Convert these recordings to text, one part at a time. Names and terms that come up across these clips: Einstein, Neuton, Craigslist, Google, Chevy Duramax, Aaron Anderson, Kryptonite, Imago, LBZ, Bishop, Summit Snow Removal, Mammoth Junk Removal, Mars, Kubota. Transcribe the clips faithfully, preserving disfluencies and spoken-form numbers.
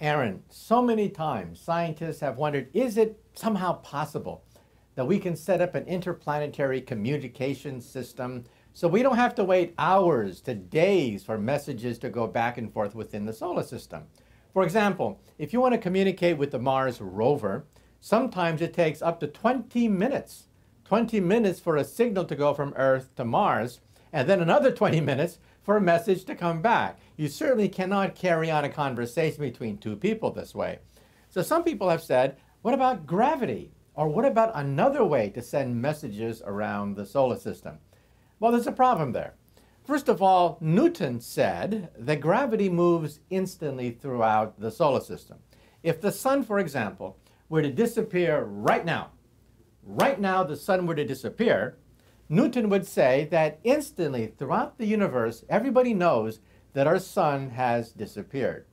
Aaron, so many times scientists have wondered, is it somehow possible that we can set up an interplanetary communication system so we don't have to wait hours to days for messages to go back and forth within the solar system? For example, if you want to communicate with the Mars rover, sometimes it takes up to twenty minutes. twenty minutes for a signal to go from Earth to Mars, and then another twenty minutes for a message to come back. You certainly cannot carry on a conversation between two people this way. So some people have said, what about gravity? Or what about another way to send messages around the solar system? Well, there's a problem there. First of all, Newton said that gravity moves instantly throughout the solar system. If the sun, for example, were to disappear right now, right now the sun were to disappear, Newton would say that instantly throughout the universe, everybody knows that our sun has disappeared.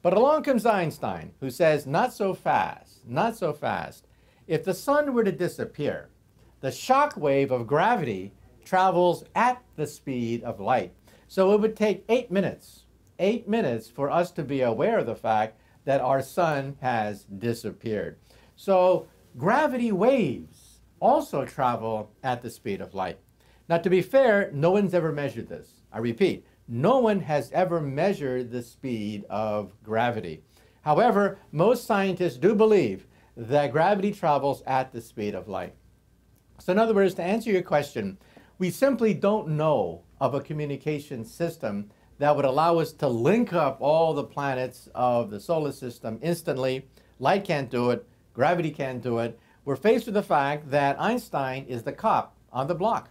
But along comes Einstein, who says, not so fast, not so fast. If the sun were to disappear, the shock wave of gravity travels at the speed of light. So it would take eight minutes, eight minutes for us to be aware of the fact that our sun has disappeared. So gravity waves also travel at the speed of light. Now, to be fair, no one's ever measured this. I repeat, no one has ever measured the speed of gravity. However, most scientists do believe that gravity travels at the speed of light. So in other words, to answer your question, we simply don't know of a communication system that would allow us to link up all the planets of the solar system instantly. Light can't do it. Gravity can't do it. We're faced with the fact that Einstein is the cop on the block.